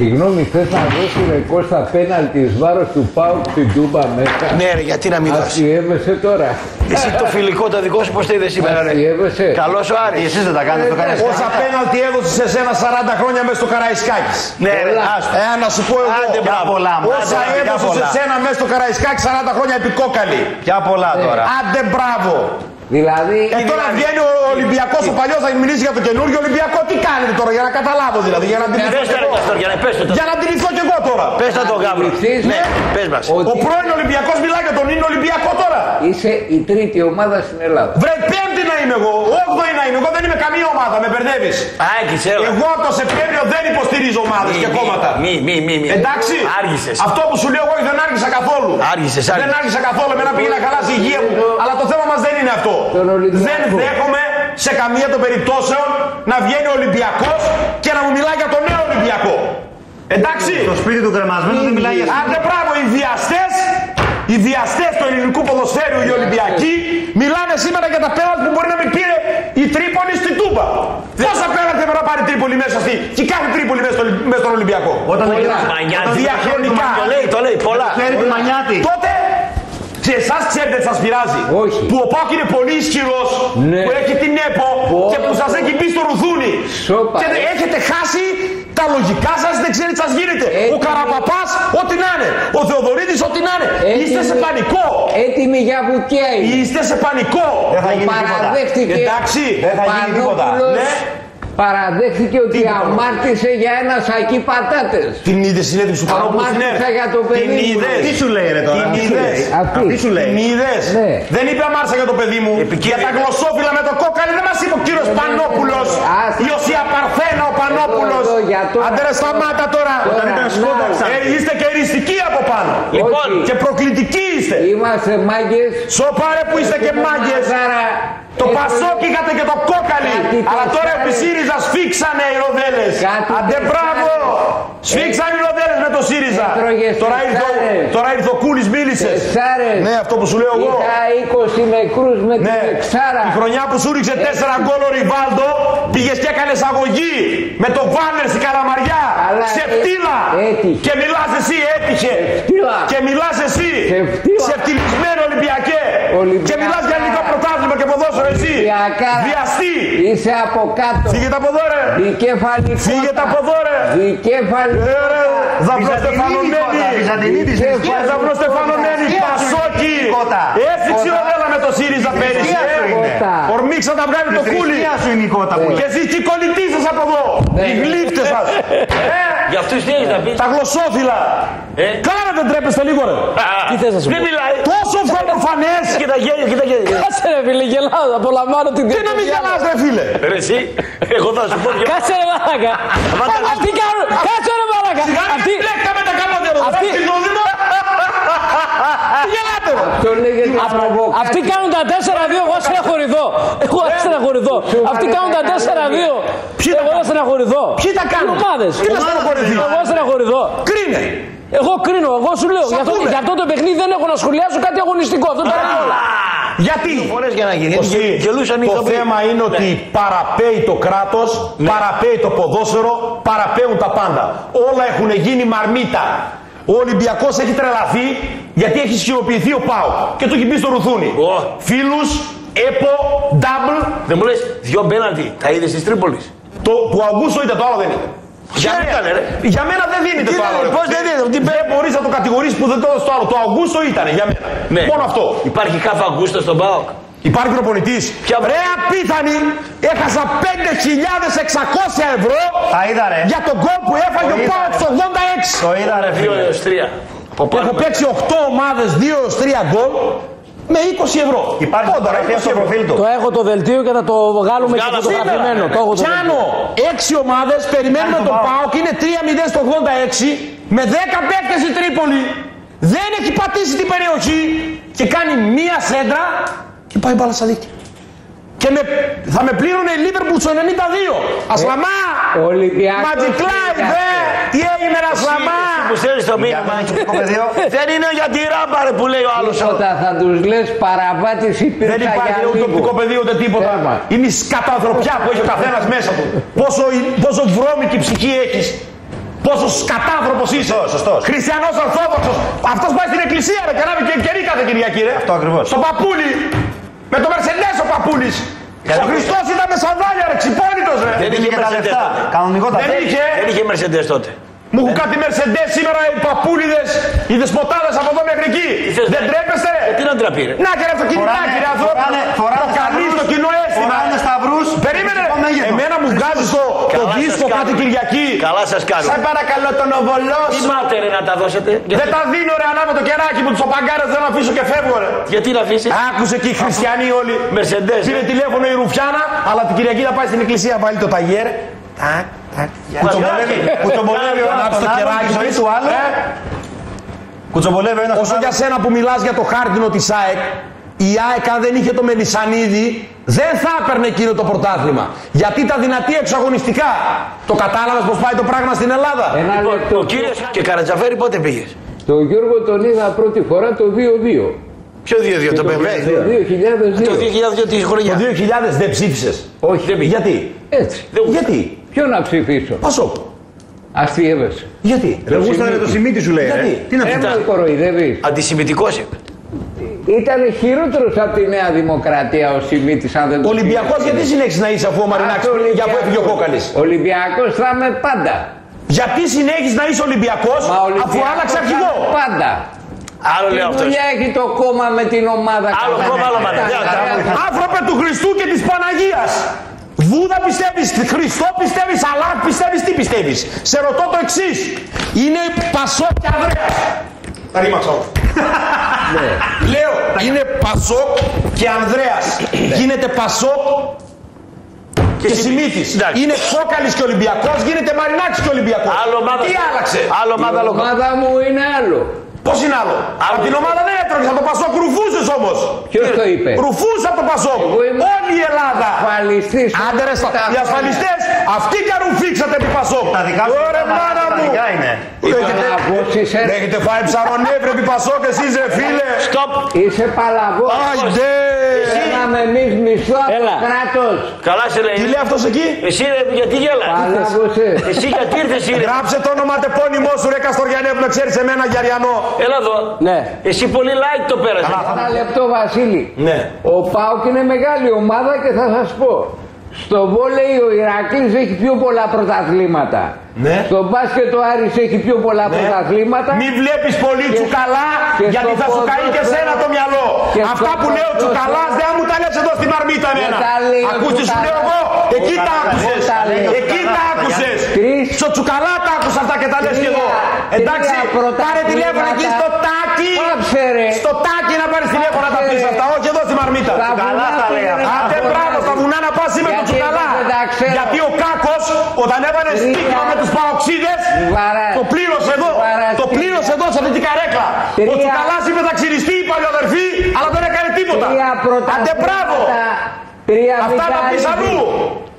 Συγγνώμη, θες να δώσει ρε Κώστα πέναλτι εις βάρος του ΠΑΟΚ στην Τούμπα μέσα? Ναι ρε, γιατί να μην δώσει. Αστιεύεσαι τώρα. Εσύ το φιλικό το δικό σου πώς το είδες σήμερα? Αστιεύεσαι. Καλώς ο Άρης. Εσείς δεν τα κάνετε, το κάνετε. Όσα πέναλτι έδωσες εσένα 40 χρόνια μέσα στο Καραϊσκάκης. Ναι ρε, άστο. Να σου πω εγώ. Άντε πια πολλά. Όσα έδωσες εσένα μέσα στο Καραϊσκάκη 40 χρόνια επικόκαλη. Πια πολλά τώρα. Άντε μπράβο. Δηλαδή, τώρα βγαίνει ο Ολυμπιακός ο παλιός, θα μιλήσει για το καινούργιο Ολυμπιακό. Τι κάνετε τώρα για να καταλάβω, δηλαδή? Για να αντιληφθώ κι εγώ τώρα. Πες τα το γάμο. Ναι, πες μας. Ο πρώην Ολυμπιακός μιλάει για τον είναι Ολυμπιακό τώρα. Είσαι η τρίτη ομάδα στην Ελλάδα. Βρε, πέμπτη να είμαι εγώ. Όγδοη να είμαι εγώ. Δεν είμαι καμία ομάδα, με μπερδεύεις. Εγώ το Σεπτέμβριο δεν υποστηρίζω ομάδες και κόμματα. Εντάξει. Αυτό που σου λέω εγώ δεν άργησα καθόλου. Δεν άργησα καθόλου. Εμένα πήγε να χαλάσει η υγεία μου. Αλλά το θέμα μας δεν είναι αυτό. Δεν δέχομαι σε καμία των περιπτώσεων να βγαίνει ο Ολυμπιακός και να μου μιλάει για τον νέο Ολυμπιακό. Εντάξει. Το σπίτι του κρεμασμένου δεν μιλάει για αυτό. Άντε μπράβο, οι διαστές του ελληνικού ποδοσφαίρου, οι Ολυμπιακοί, μιλάνε σήμερα για τα πέναλτι που μπορεί να μην πήρε η Τρίπολη στην Τούμπα. Πόσα πέναλτι μπορεί να πάρει η Τρίπολη μέσα στη. Και κάθε Τρίπολη μέσα στον Ολυμπιακό. Όταν διαχρονικά. Το λέει πολλά. Τότε. Και εσάς ξέρετε τι σας πειράζει? Όχι. Που ο ΠΑΟΚ είναι πολύ ισχυρός, ναι. Που έχει την ΕΠΟ και που σας έχει μπει στο ρουδούνι. Σοπα, και έχετε χάσει τα λογικά σας, δεν ξέρετε τι σας γίνεται. Ο Καραπαπάς, ό,τι να είναι. Ο Θεοδωρίδης, ό,τι να είναι. Είστε σε πανικό. Έτοιμοι για βουτιά είναι. Είστε σε πανικό. Δεν θα γίνει τίποτα. Εντάξει, δεν θα γίνει τίποτα. Ναι. Παραδέχθηκε ότι αμάρτησε για ένα σακί πατάτες. Την είδες συνέντευξη του Πανόπουλου? Αμάρτησα για το παιδί μου. Τι σου λέει ρε τώρα? Τι σου λέει? Δεν είπε αμάρτησα για το παιδί μου. Για τα γλωσσόφυλλα με το κόκκαλι δεν μας είπε ο κύριος Πανόπουλος. Η Οσιαπαρθένα ο Πανόπουλος. Αντρε σταμάτα τώρα. Είστε και εριστικοί από πάνω. Λοιπόν, και προκλητικοί είστε. Είμαστε μάγκες. Σοπάρε που είστε και μάγκες. Το Πασόκ είχατε και το κόκαλι, αλλά τώρα επί ΣΥΡΙΖΑ σφίξανε οι ροδέλες. Αντε μπράβο! Σφίξανε οι ροδέλες με το ΣΥΡΙΖΑ. Τώρα ήρθε ο Κούλης, μίλησε. Ναι, αυτό που σου λέω εγώ. Είχα 20 νεκρούς με την Εξάρα. Η χρονιά που σου ρίξε 4 γκολ ο Ριβάλντο, πήγες και έκανες αγωγή με το Βάλερ στην Καλαμαριά. Ξεφτύλα! Και μιλάς εσύ, έτυχε. Και μιλάς εσύ, ξεφτυλισμένο Ολυμπιακέ. Και μιλάς για ελληνικό πρωτάθλημα και ποδόσφαιρο. Εσύ, βιαστή! Είσαι από κάτω! Φύγετε από εδώ ρε! Δικεφαλικότα! Φύγετε από εδώ ρε! Δικεφαλικότα! Δαπνοστεφανωμένη! Δαπνοστεφανωμένη! Πασόκι! Έφυξε η ροδέλα με το ΣΥΡΙΖΑ πέρυσι! Ορμήξα τα βγάλει το κούλι! Και εσείς και οι κολλητοί σας από εδώ! Οι γλύφτες σας! Για αυτούς τι έχεις να πεις? Τα γλωσσόφυλλα! Κάρα δεν τρέπεστε λίγο ρε! Τι θες να σου πω? Τόσο προφανές! Κοίτα γέλια! Κάτσε ρε φίλε, γελάω, απολαμβάνω την τέτοια. Τι να μην γελάς ρε φίλε! Ρε εσύ, εγώ θα σου πω γελάω. Κάτσε ρε μαλάκα! Αυτοί κάνουν, κάτσε ρε μαλάκα! Αυτοί λέκταμε τα κάμματα εδώ, αυτοί γελάτε ρε! Αυτοί κάνουν τα 4-2, εγώ στεναχωρηθώ. Αυτοί κάνουν τα 4-2, εγώ στεναχωρηθώ. Ποιοι τα κάνουν? Τι να στεναχωρηθεί? Εγώ στεναχωρηθώ. Κρίνε! Εγώ κρίνω, εγώ σου λέω. Γι' αυτό το παιχνίδι δεν έχω να σχολιάσω κάτι αγωνιστικό. Αυτό το λέω όλα. Γιατί? Το θέμα είναι ότι παραπέει το κράτος, παραπέει το ποδόσφαιρο, παραπέουν τα πάντα. Όλα έχουν γίνει μαρμίτα. Ο Ολυμπιακός έχει τρελαθεί γιατί έχει ισχυροποιηθεί ο ΠΑΟΚ και του έχει μπει στο ρουθούνι. Φίλους, ΕΠΟ, ντάμπλ. Δεν μου λες δυο μπέναντι, τα είδες της Τρίπολης? Το που Αυγούστο ήταν, το άλλο δεν ήταν. Για μένα δεν δίνεται το άλλο. Πώς δεν δίνεται? Δεν μπορείς να το κατηγορήσεις που δεν το έδωσε το άλλο. Το Αυγούστο ήταν για μένα. Μόνο αυτό. Υπάρχει κάθε Αυγούστο στον ΠΑΟΚ? Υπάρχει προπονητής. Ρε απίθανη, έχασα 5.600 ευρώ για τον γκολ που έφαγε ο ΠΑΟΚ στο 86. Το είδα ρε φίλε. Έχω παίξει 8 ομάδες, 2-3 γκολ. Με 20 ευρώ. Υπάρχει το έχω το δελτίο και θα το βγάλουμε και φωτογραφημένο. Πιάνω 6 ομάδες, περιμένουμε τον ΠΑΟΚ, είναι 3-0 στο 86, με 10 παίκτες η Τρίπολη. Δεν έχει πατήσει την περιοχή και κάνει μία σέντρα και πάει μπάλα στα δίκτυα. Και θα με πλήρωνε η Λίβερπουλ στο 92. Ασλαμά! Ματζικλάι, δε! Τι έγινε ρε Ασλαμά! Που στέλνεις το μήνυμα. Δεν είναι για τη ράμπα ρε που λέει ο άλλος. Όταν θα τους λες παραβάτης υπήρχαν για λίγο. Δεν υπάρχει ούτε οπτικό πεδίο ούτε τίποτα. Είναι η σκατανθρωπιά που έχει ο καθένας μέσα του. Πόσο βρώμικη ψυχή έχεις. Πόσο σκατάθρωπος είσαι. Σωστός. Χριστιανός Ορθόδοξος. Αυτός πάει στην εκκλησία ρε, και ανάβει και κερί κάθε Κυριακή ρε. Αυτό ακριβώς. Στο παπούλι. Με το Μερσεντές ο παπούλις. Ο Χριστός ήταν με σανδάλια ρε, ξυπώνητος ρε. Δεν είχε τα λεφτά. Κανονικότατα. Δεν είχε Μερσεντές τότε. Μου έχουν κάτι Μερσεντές σήμερα οι παπούλιδες, οι δεσποτάδες από εδώ μέχρι εκεί. Δεν τρέπεστε ρε. Τι να ντραπεί ρε. Να και ένα αυτοκινητάκι ρε ανθρώπου. Το καλεί στο κοινό αίσθημα. Περίμενε. Εμένα μου βγάζει το δίσκο κάτι Κυριακή. Καλά σας κάνω. Σας παρακαλώ τον οβολό σου. Θυμάται ρε να τα δώσετε. Δεν τα δίνω ρε ανάμω το κεράκι μου. Τους οπαγκάρες δεν αφήσω και φεύγω ρε. Γιατί να αφήσεις. Άκουσε και οι χριστιανοί όλοι. Μερσεντές. Πήρε τηλέφωνο η Ρουφιάνα, αλλά την Κυριακή θα πάει στην εκκλησία βάλει το ταγιέρ. Τάκ. Κουτσομπολεύει ο ένας τον άλλον. Κουτσομπολεύει ο ένας τον άλλον. Όσο για σένα που μιλάς για το χάρτινο της ΑΕΚ, η ΑΕΚ αν δεν είχε το Μελισσανίδη δεν θα έπαιρνε εκείνο το πρωτάθλημα. Γιατί ήταν δυνατή εξαγωνιστικά. Το κατάλαβες πως πάει το πράγμα στην Ελλάδα. Ο κύριος και Καρατζαφέρη πότε πήγες. Τον Γιώργο τον είδα πρώτη φορά το 2-2. Ποιο 2-2 το ΠΕΒΕ. Το 2002 τη χρονιά. Το 2000 δεν ψήφισες. Όχι δεν πήγες. Γιατί. Έτσι. Γιατί. Ποιο να ψηφίσω. Πασόκ. Αστείευες. Γιατί. Δεν γούσταρε το σημίτι σου λέει. Γιατί. Τι να ψηφίσεις. Ένα κοροϊδεύεις. Αντισημιτικός είπε. Ήταν χειρότερος από τη Νέα Δημοκρατία ο Σιμίτης αν δεν το Ολυμπιακός γιατί συνέχισε να είσαι αφού ο Μαρινάκης για που έφυγε ο Κόκαλης. Ολυμπιακός θα είμαι πάντα. Γιατί συνέχισε να είσαι Ολυμπιακός αφού άλλαξε αρχηγό. Πάντα. Άλλο λέω αυτό. Δουλειά έχει το κόμμα με την ομάδα. Άλλο κόμμα, άλλο μαριά. Άνθρωπε του Χριστού και της Παναγίας. Βούδα πιστεύεις, Χριστό πιστεύεις, Αλλάχ πιστεύεις, τι πιστεύεις. Σε ρωτώ το εξής. Είναι Πασόκ και Ανδρέας. Τα ρίμαξα όλα. Λέω, είναι Πασόκ και Ανδρέας. Γίνεται Πασόκ και Σιμίτης. Είναι Κόκαλης και Ολυμπιακός, γίνεται Μαρινάκης και Ολυμπιακός. Τι άλλαξε. Η ομάδα μου είναι άλλο. Πώς είναι άλλο. Από την ομάδα δεν έτρωγες, από το Πασόκ ρουφούσες όμως. Ποιος το είπε. Ρουφούσα από το Πασόκ. Όλη η Ελλάδα. Άντε ρε οι ασφαλιστές. Αυτοί και ρουφήξατε επί Πασόκ. Τα δικά σου είναι. Έχετε φάει ψαρονέφρε επί Πασόκ εσείς ρε φίλε. Στοπ. Είσαι παλαβός. Άιντε. Γίναμε εμείς μισθό από το κράτος. Καλά σε λέει. Τι λέει αυτός εκεί. Εσύ ρε γιατί γέλα. Εσύ γιατί ήρθες ρε. Γράψε το όνομα τεπώνυμό σου ρε Καστοριανέ που με ξέρεις εμένα Γιαριανό. Έλα εδώ. Ναι. Εσύ πολύ like το πέρασε. Ένα λεπτό Βασίλη. Ναι. Ο ΠΑΟΚ είναι μεγάλη ομάδα και θα σας πω. Στο βόλεϊ ο Ηρακλής έχει πιο πολλά πρωταθλήματα. Ναι. Στο μπάσκετ ο Άρης έχει πιο πολλά πρωταθλήματα. Μην βλέπεις πολύ Τσουκαλά γιατί θα σου καεί και σένα το μυαλό. Αυτά που λέω Τσουκαλάς δεν μου τα λες εδώ στην Μαρμίτα εμένα. Ακούστε σου λέω εγώ. Εκεί τα άκουσες. Εκεί τα άκουσες. Στο Τσουκαλά τα άκουσα αυτά και τα λες και εγώ. Εντάξει, πάρε τηλέφωνο εκεί στο Τάκι. Στο Τάκι να πάρεις τηλέφωνο να τα πεις αυτά. Όχι εδώ στην Μαρμίτα. Τσουκαλά τα λέει. Άντε μπράβο, στα βουνά να πας είμαι τον Τσουκαλά. Γιατί ο Κάκος όταν έβαλε στίγμα με τους Παοξίδες το πλήρωσε εδώ. Το πλήρωσε εδώ σε αυτή την καρέκλα. Ο Τσουκαλάς είπε θα ξυριστεί η παλιοδερφή, αλλά δεν έκανε τίποτα. Άντε μπράβο. Αυτά να πεις αλλού.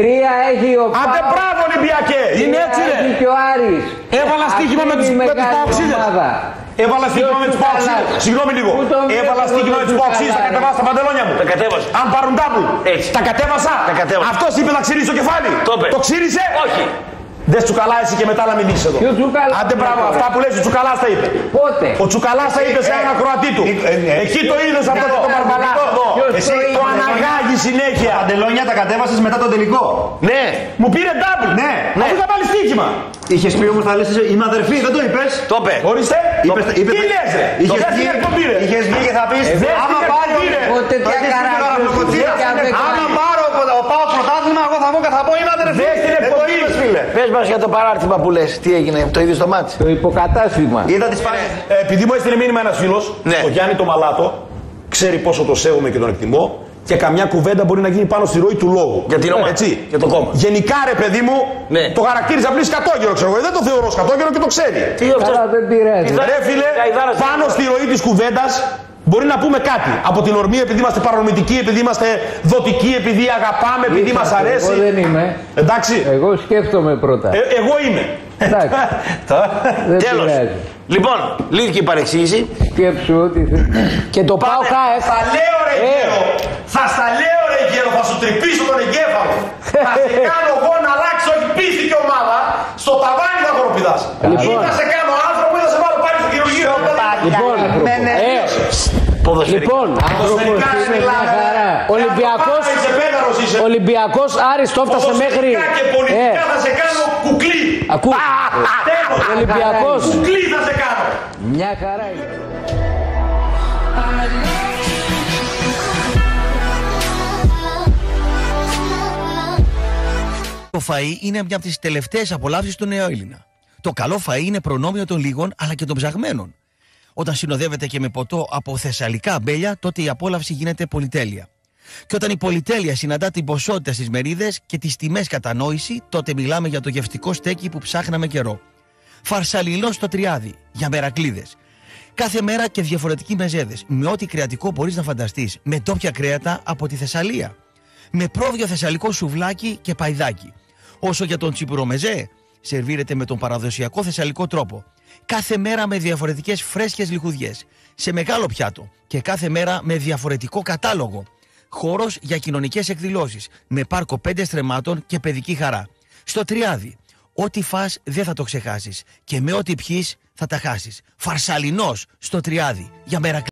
Τρία έχει ο Πάοκ. Άντε μπράβο Ολυμπιακέ. Είναι έτσι ρε. Έβαλα στοίχημα με τους Παοξίδες. Έβαλα στοίχημα με τους Παοξίδες. Συγγνώμη λίγο. Έβαλα στοίχημα με τους Παοξίδες. Τα κατέβασα τα παντελόνια μου. Τα κατέβασα. Αν πάρουν τάπλου. Τα κατέβασα. Αυτός είπε να ξυρίσει το κεφάλι. Το ξύρισε. Όχι. Δε Τσουκαλά εσύ και μετά να μιλήσεις εδώ. Άντε μπράβο, αυτά που λες ο Τσουκαλάς τα είπε. Πότε. Ο Τσουκαλάς τα είπε σε έναν ακροατή του. Εκεί το είδες αυτό το παρμπαλά. Εσύ το αναγάγει συνέχεια. Τα παντελόνια τα κατέβασες μετά τον τελικό. Ναι. Μου πήρε double. Ναι. Αφού θα βάλει στοίχημα. Είχες πει όμως θα λες είμαι αδερφή, δεν το είπες. Το είπε. Ορίστε. Τι λες. Είχες βγει και θα πεις. Άμα πάρω ο ΠΑΟΚ πρωτάθλημα, εγώ θα βγω και θα πω είμαι αδερφή. Πες μας για το παράρτημα που λες, τι έγινε, το είδες στο μάτς. Το υποκατάστημα. Είδα τις παρέες. Επειδή μου έστειλε μήνυμα ένας φίλος, ο Γιάννη το Μαλάτο, ξέρει πόσο το σέβομαι και τον εκτιμώ και καμιά κουβέντα μπορεί να γίνει πάνω στη ροή του λόγου. Για την ομάδα. Έτσι. Για το κόμμα. Γενικά ρε παιδί μου, το χαρακτήριζα πλήρως σκατόγερο, ξέρω εγώ. Δεν το θεωρώ σκατόγερο και το ξέρει. Τι δεν πειράζει. Ρε φίλε, πάνω στη ροή της κουβέντας. Μπορεί να πούμε κάτι. Από την ορμή, επειδή είμαστε παρορμητικοί, επειδή είμαστε δοτικοί, επειδή αγαπάμε, επειδή μας αρέσει. Εγώ δεν είμαι. Εντάξει. Εγώ σκέφτομαι πρώτα. Εγώ είμαι. Εντάξει. Τέλος. Λοιπόν, λίγη παρεξήγηση. Σκέψου ότι. Και το πάω χάεφ. Θα λέω ρε. Θα στα λέω ρε γέρο, θα σου τρυπήσω τον εγκέφαλο. Θα σε κάνω εγώ να αλλάξω η πίστη και ομάδα. Στο ταβάνι θα χοροπηδάς. Ή θα σε κάνω άνθρωπο ή θα σε βάλω πάλι στο χειρουργείο. Λοιπόν, λοιπόν, ποδοσφαιρικά είναι μια χαρά. Ολυμπιακός Άρης το έφτασε μέχρι. Και πολιτικά θα σε κάνω κουκλί. Ακούω. Ολυμπιακός. Κουκλί θα σε κάνω. Μια χαρά είναι. Το φαΐ είναι μια από τις τελευταίες απολαύσεις του νέου Έλληνα. Το καλό φαΐ είναι προνόμιο των λίγων αλλά και των ψαγμένων. Όταν συνοδεύεται και με ποτό από θεσσαλικά αμπέλια, τότε η απόλαυση γίνεται πολυτέλεια. Και όταν η πολυτέλεια συναντά την ποσότητα στις μερίδες και τις τιμές κατανόηση, τότε μιλάμε για το γευστικό στέκι που ψάχναμε καιρό. Φαρσαλινό στο τριάδι, για μερακλίδες. Κάθε μέρα και διαφορετικοί μεζέδες, με ό,τι κρεατικό μπορείς να φανταστείς, με ντόπια κρέατα από τη Θεσσαλία. Με πρόβιο θεσσαλικό σουβλάκι και παϊδάκι. Όσο για τον τσιπουρομεζέ, σερβίρεται με τον παραδοσιακό θεσσαλικό τρόπο. Κάθε μέρα με διαφορετικές φρέσκες λιχουδιές, σε μεγάλο πιάτο και κάθε μέρα με διαφορετικό κατάλογο. Χώρος για κοινωνικές εκδηλώσεις, με πάρκο 5 στρεμμάτων και παιδική χαρά. Στο τριάδι, ό,τι φας δεν θα το ξεχάσεις και με ό,τι πιείς θα τα χάσεις. Φαρσαλινός στο τριάδι, για μέρα